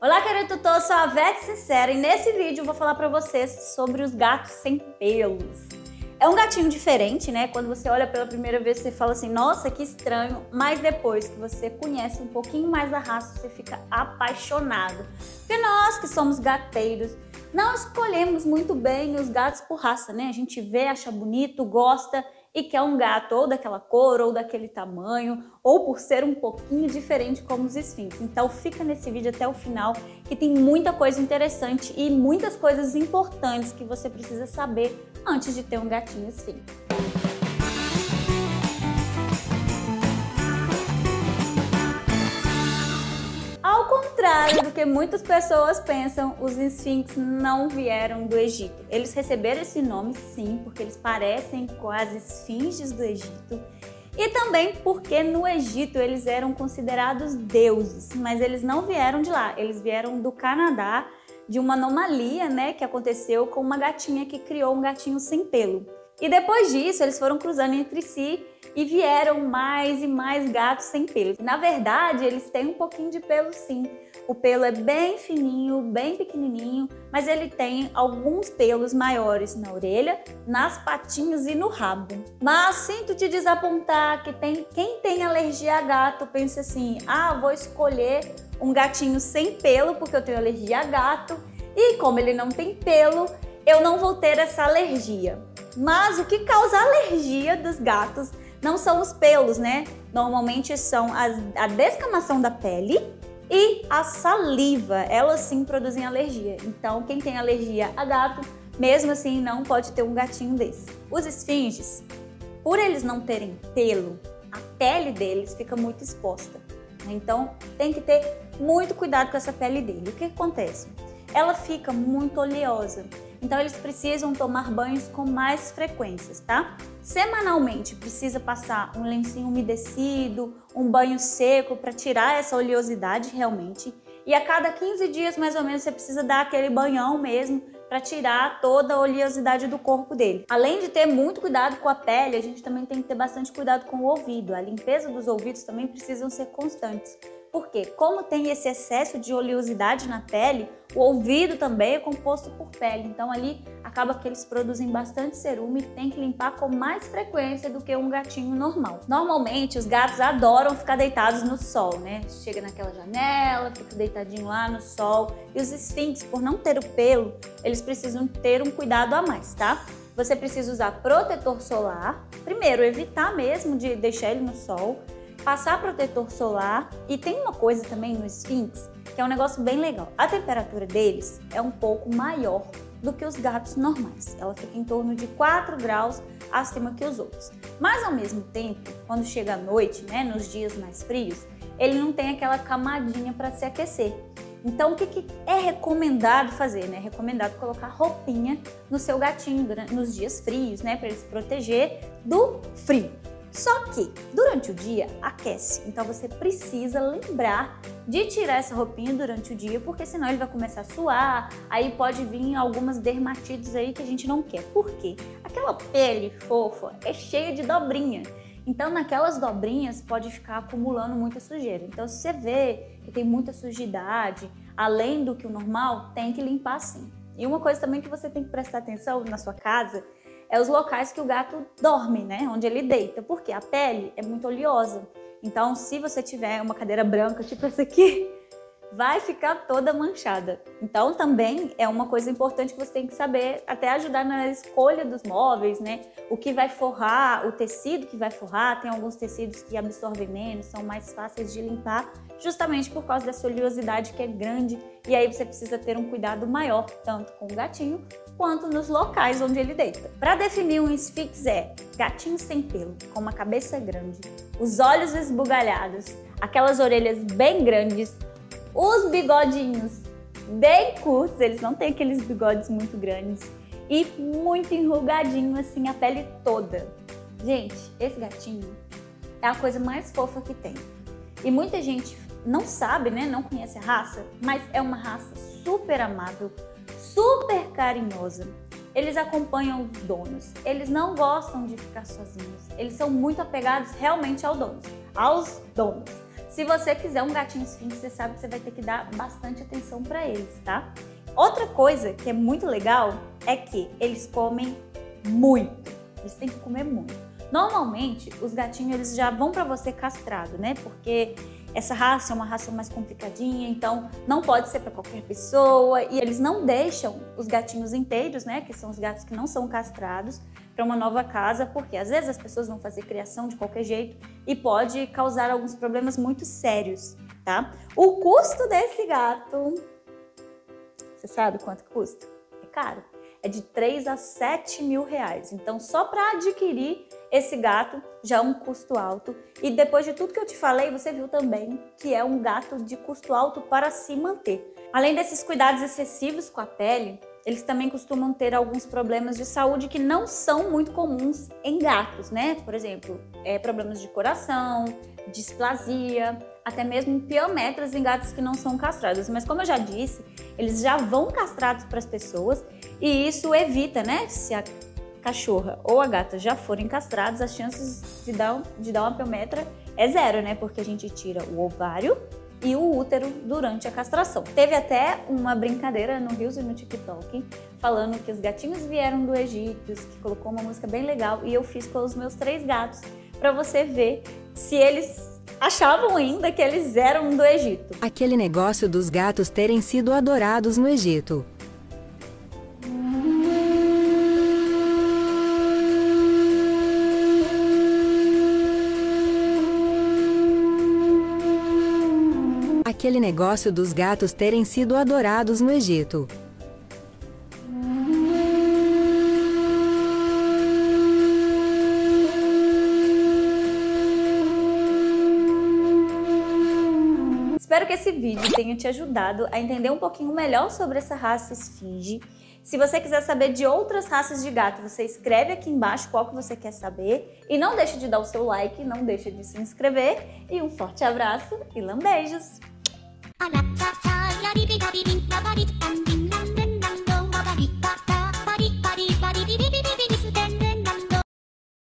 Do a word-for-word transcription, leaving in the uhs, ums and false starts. Olá, querido tutor, sou a Vet Sincera e nesse vídeo eu vou falar pra vocês sobre os gatos sem pelos. É um gatinho diferente, né? Quando você olha pela primeira vez, você fala assim, nossa, que estranho, mas depois que você conhece um pouquinho mais da raça, você fica apaixonado. Porque nós que somos gateiros, não escolhemos muito bem os gatos por raça, né? A gente vê, acha bonito, gosta e quer um gato ou daquela cor, ou daquele tamanho, ou por ser um pouquinho diferente como os Sphynx. Então fica nesse vídeo até o final, que tem muita coisa interessante e muitas coisas importantes que você precisa saber antes de ter um gatinho Sphynx. Ao contrário do que muitas pessoas pensam, os Sphynx não vieram do Egito. Eles receberam esse nome sim, porque eles parecem com as esfinges do Egito e também porque no Egito eles eram considerados deuses, mas eles não vieram de lá, eles vieram do Canadá, de uma anomalia, né, que aconteceu com uma gatinha que criou um gatinho sem pelo. E depois disso, eles foram cruzando entre si e vieram mais e mais gatos sem pelo. Na verdade, eles têm um pouquinho de pelo sim. O pelo é bem fininho, bem pequenininho, mas ele tem alguns pelos maiores na orelha, nas patinhas e no rabo. Mas sinto te desapontar que tem, quem tem alergia a gato pensa assim, ah, vou escolher um gatinho sem pelo porque eu tenho alergia a gato e como ele não tem pelo, eu não vou ter essa alergia. Mas o que causa a alergia dos gatos não são os pelos, né? Normalmente são as, a descamação da pele e a saliva. Elas sim produzem alergia. Então, quem tem alergia a gato, mesmo assim, não pode ter um gatinho desse. Os esfinges, por eles não terem pelo, a pele deles fica muito exposta. Então, tem que ter muito cuidado com essa pele dele. O que acontece? Ela fica muito oleosa. Então eles precisam tomar banhos com mais frequências, tá? Semanalmente precisa passar um lencinho umedecido, um banho seco para tirar essa oleosidade realmente. E a cada quinze dias mais ou menos você precisa dar aquele banhão mesmo para tirar toda a oleosidade do corpo dele. Além de ter muito cuidado com a pele, a gente também tem que ter bastante cuidado com o ouvido. A limpeza dos ouvidos também precisam ser constantes. Porque como tem esse excesso de oleosidade na pele, o ouvido também é composto por pele, então ali acaba que eles produzem bastante cerume e tem que limpar com mais frequência do que um gatinho normal. Normalmente os gatos adoram ficar deitados no sol, né? Chega naquela janela, fica deitadinho lá no sol. E os esfinges, por não ter o pelo, eles precisam ter um cuidado a mais, tá? Você precisa usar protetor solar, primeiro evitar mesmo de deixar ele no sol, passar protetor solar e tem uma coisa também no Sphynx que é um negócio bem legal. A temperatura deles é um pouco maior do que os gatos normais. Ela fica em torno de quatro graus acima que os outros. Mas ao mesmo tempo, quando chega à noite, né, nos dias mais frios, ele não tem aquela camadinha para se aquecer. Então o que, que é recomendado fazer? Né? É recomendado colocar roupinha no seu gatinho nos dias frios, né, para ele se proteger do frio. Só que durante o dia aquece, então você precisa lembrar de tirar essa roupinha durante o dia, porque senão ele vai começar a suar, aí pode vir algumas dermatites aí que a gente não quer. Por quê? Aquela pele fofa é cheia de dobrinha, então naquelas dobrinhas pode ficar acumulando muita sujeira. Então se você vê que tem muita sujidade, além do que o normal, tem que limpar sim. E uma coisa também que você tem que prestar atenção na sua casa é os locais que o gato dorme, né? Onde ele deita, porque a pele é muito oleosa. Então, se você tiver uma cadeira branca, tipo essa aqui, vai ficar toda manchada. Então, também é uma coisa importante que você tem que saber, até ajudar na escolha dos móveis, né? O que vai forrar, o tecido que vai forrar, tem alguns tecidos que absorvem menos, são mais fáceis de limpar, justamente por causa dessa oleosidade que é grande, e aí você precisa ter um cuidado maior, tanto com o gatinho, quanto nos locais onde ele deita. Para definir um Sphynx é gatinho sem pelo, com uma cabeça grande, os olhos esbugalhados, aquelas orelhas bem grandes, os bigodinhos bem curtos, eles não têm aqueles bigodes muito grandes e muito enrugadinho assim a pele toda. Gente, esse gatinho é a coisa mais fofa que tem e muita gente não sabe, né, não conhece a raça, mas é uma raça super amável, super carinhosa. Eles acompanham os donos, eles não gostam de ficar sozinhos, eles são muito apegados realmente ao dono, aos donos. Se você quiser um gatinho esfinx, você sabe que você vai ter que dar bastante atenção para eles, tá? Outra coisa que é muito legal é que eles comem muito. Eles têm que comer muito. Normalmente, os gatinhos eles já vão para você castrado, né? Porque essa raça é uma raça mais complicadinha, então não pode ser para qualquer pessoa. E eles não deixam os gatinhos inteiros, né? Que são os gatos que não são castrados, para uma nova casa, porque às vezes as pessoas vão fazer criação de qualquer jeito e pode causar alguns problemas muito sérios, tá? O custo desse gato, você sabe quanto custa? É caro. É de três a sete mil reais. Então, só para adquirir esse gato já é um custo alto. E depois de tudo que eu te falei, você viu também que é um gato de custo alto para se manter. Além desses cuidados excessivos com a pele, eles também costumam ter alguns problemas de saúde que não são muito comuns em gatos, né? Por exemplo, é, problemas de coração, displasia, até mesmo piometras em gatos que não são castrados. Mas como eu já disse, eles já vão castrados para as pessoas e isso evita, né? Se a cachorra ou a gata já forem castrados, as chances de dar, de dar uma piometra é zero, né? Porque a gente tira o ovário e o útero durante a castração. Teve até uma brincadeira no Reels e no TikTok falando que os gatinhos vieram do Egito, que colocou uma música bem legal, e eu fiz com os meus três gatos para você ver se eles achavam ainda que eles eram do Egito. Aquele negócio dos gatos terem sido adorados no Egito. Aquele negócio dos gatos terem sido adorados no Egito. Espero que esse vídeo tenha te ajudado a entender um pouquinho melhor sobre essa raça esfinge. Se você quiser saber de outras raças de gato, você escreve aqui embaixo qual que você quer saber. E não deixe de dar o seu like, não deixe de se inscrever. E um forte abraço e lambejos!